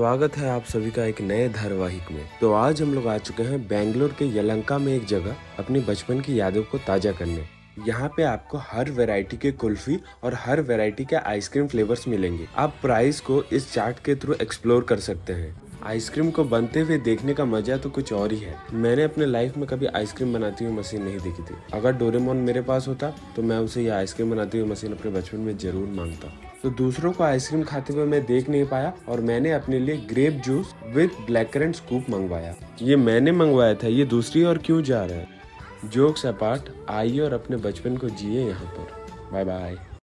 स्वागत है आप सभी का एक नए धारावाहिक में। तो आज हम लोग आ चुके हैं बेंगलोर के यलहंका में एक जगह अपनी बचपन की यादों को ताजा करने। यहाँ पे आपको हर वैरायटी के कुल्फी और हर वैरायटी के आइसक्रीम फ्लेवर्स मिलेंगे। आप प्राइस को इस चार्ट के थ्रू एक्सप्लोर कर सकते हैं। आइसक्रीम को बनते हुए देखने का मजा तो कुछ और ही है। मैंने अपने लाइफ में कभी आइसक्रीम बनाती हुई मशीन नहीं देखी थी। अगर डोरेमोन मेरे पास होता तो मैं उसे यह आइसक्रीम बनाती हुई मशीन अपने बचपन में जरूर मांगता। तो दूसरों को आइसक्रीम खाते हुए मैं देख नहीं पाया और मैंने अपने लिए grape juice with blackcurrant scoop मंगवाया। ये मैंने मंगवाया था, ये दूसरी और क्यों जा रहा है। जोक्स अपार्ट, आइए और अपने बचपन को जिए यहाँ पर। Bye bye.